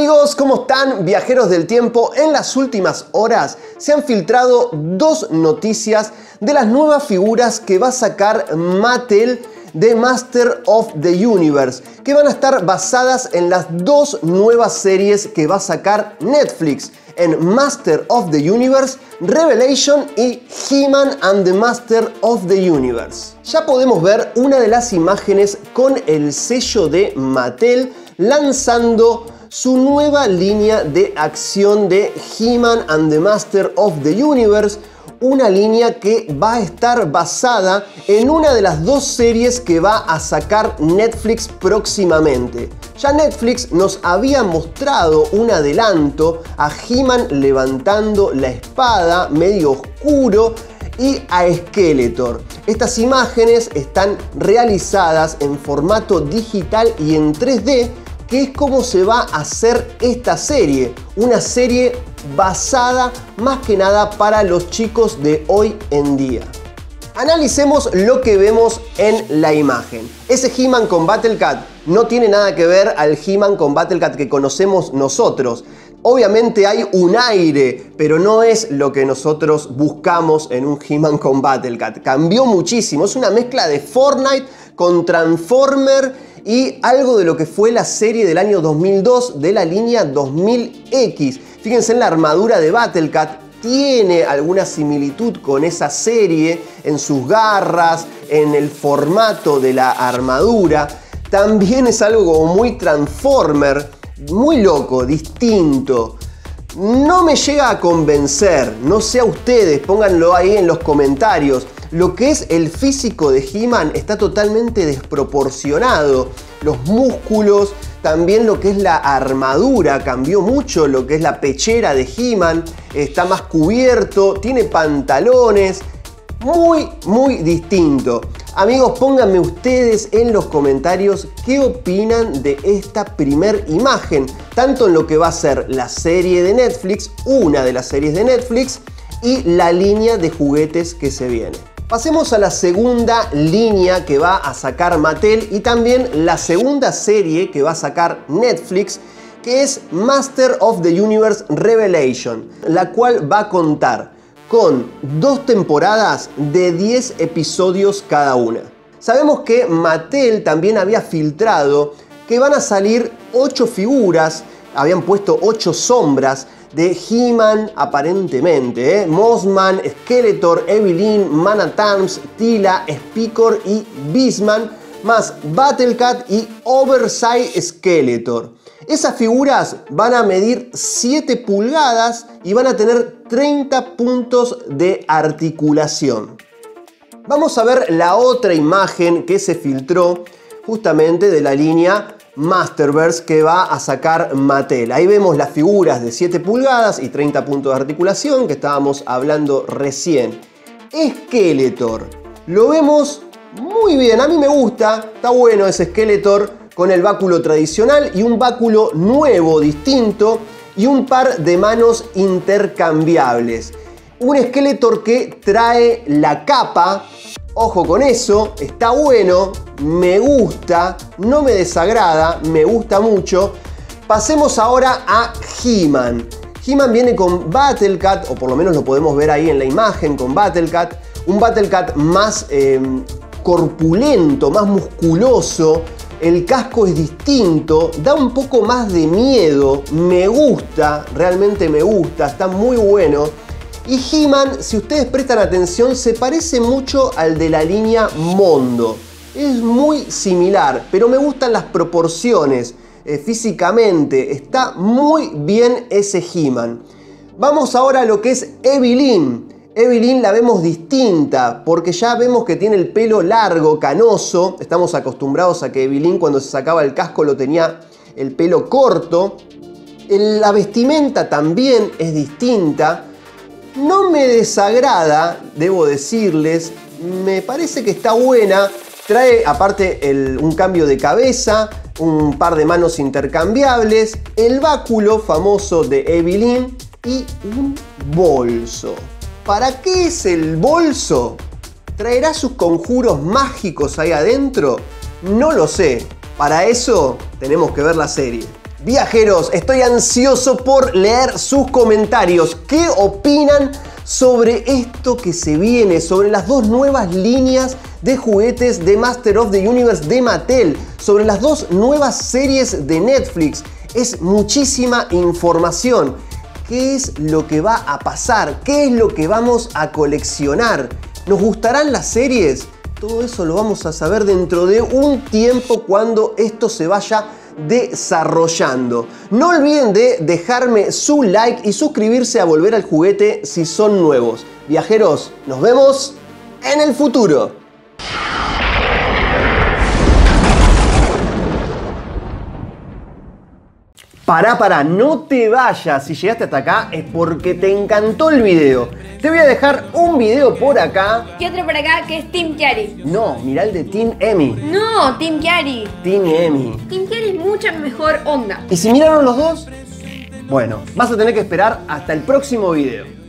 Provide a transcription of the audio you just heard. amigos, ¿cómo están? Viajeros del tiempo, en las últimas horas se han filtrado dos noticias de las nuevas figuras que va a sacar Mattel de Master of the Universe, que van a estar basadas en las dos nuevas series que va a sacar Netflix, en Master of the Universe, Revelation y He-Man and the Master of the Universe. Ya podemos ver una de las imágenes con el sello de Mattel lanzando su nueva línea de acción de He-Man and the Master of the Universe, una línea que va a estar basada en una de las dos series que va a sacar Netflix próximamente. Ya Netflix nos había mostrado un adelanto a He-Man levantando la espada, medio oscuro, y a Skeletor. Estas imágenes están realizadas en formato digital y en 3D, que es como se va a hacer esta serie, una serie basada más que nada para los chicos de hoy en día. Analicemos lo que vemos en la imagen. Ese He-Man con Battle Cat no tiene nada que ver al He-Man con Battle Cat que conocemos nosotros. Obviamente hay un aire, pero no es lo que nosotros buscamos en un He-Man con Battle Cat. Cambió muchísimo, es una mezcla de Fortnite con Transformers y algo de lo que fue la serie del año 2002 de la línea 2000X. Fíjense en la armadura de Battle Cat, tiene alguna similitud con esa serie en sus garras, en el formato de la armadura. También es algo muy Transformer, muy loco, distinto. No me llega a convencer, no sé a ustedes, pónganlo ahí en los comentarios. Lo que es el físico de He-Man está totalmente desproporcionado. Los músculos, también lo que es la armadura, cambió mucho, lo que es la pechera de He-Man, está más cubierto, tiene pantalones, muy distinto. Amigos, pónganme ustedes en los comentarios qué opinan de esta primer imagen, tanto en lo que va a ser la serie de Netflix, una de las series de Netflix, y la línea de juguetes que se viene. Pasemos a la segunda línea que va a sacar Mattel y también la segunda serie que va a sacar Netflix, que es Master of the Universe Revelation, la cual va a contar con dos temporadas de 10 episodios cada una. Sabemos que Mattel también había filtrado que van a salir 8 figuras, habían puesto 8 sombras de He-Man aparentemente, Mossman, Skeletor, Evil-Lyn, Man-At-Arms, Tila, Spikor y Bisman, más Battle Cat y Oversight Skeletor. Esas figuras van a medir 7 pulgadas y van a tener 30 puntos de articulación. Vamos a ver la otra imagen que se filtró justamente de la línea Masterverse que va a sacar Mattel. Ahí vemos las figuras de 7 pulgadas y 30 puntos de articulación que estábamos hablando recién. Skeletor. Lo vemos muy bien, a mí me gusta, está bueno ese Skeletor con el báculo tradicional y un báculo nuevo, distinto, y un par de manos intercambiables. Un Skeletor que trae la capa, ojo con eso, está bueno, me gusta, no me desagrada, me gusta mucho. Pasemos ahora a He-Man. He-Man viene con Battle Cat, o por lo menos lo podemos ver ahí en la imagen con Battle Cat, un Battle Cat más corpulento, más musculoso. El casco es distinto, da un poco más de miedo, me gusta, realmente me gusta, está muy bueno. Y He-Man, si ustedes prestan atención, se parece mucho al de la línea Mondo. Es muy similar, pero me gustan las proporciones, físicamente, está muy bien ese He-Man. Vamos ahora a lo que es Evil-Lyn. Evil-Lyn la vemos distinta porque ya vemos que tiene el pelo largo, canoso. Estamos acostumbrados a que Evil-Lyn cuando se sacaba el casco lo tenía el pelo corto. La vestimenta también es distinta. No me desagrada, debo decirles. Me parece que está buena. Trae aparte un cambio de cabeza, un par de manos intercambiables, el báculo famoso de Evil-Lyn y un bolso. ¿Para qué es el bolso? ¿Traerá sus conjuros mágicos ahí adentro? No lo sé. Para eso tenemos que ver la serie. Viajeros, estoy ansioso por leer sus comentarios. ¿Qué opinan sobre esto que se viene? Sobre las dos nuevas líneas de juguetes de Master of the Universe de Mattel. Sobre las dos nuevas series de Netflix. Es muchísima información. ¿Qué es lo que va a pasar? ¿Qué es lo que vamos a coleccionar? ¿Nos gustarán las series? Todo eso lo vamos a saber dentro de un tiempo cuando esto se vaya desarrollando. No olviden de dejarme su like y suscribirse a Volver al Juguete si son nuevos. Viajeros, nos vemos en el futuro. Pará, no te vayas. Si llegaste hasta acá es porque te encantó el video. Te voy a dejar un video por acá. Y otro por acá que es Team Kiari. No, mirá el de Team Emmy. No, Team Kiari. Team Emmy. Team Kiari es mucha mejor onda. ¿Y si miraron los dos? Bueno, vas a tener que esperar hasta el próximo video.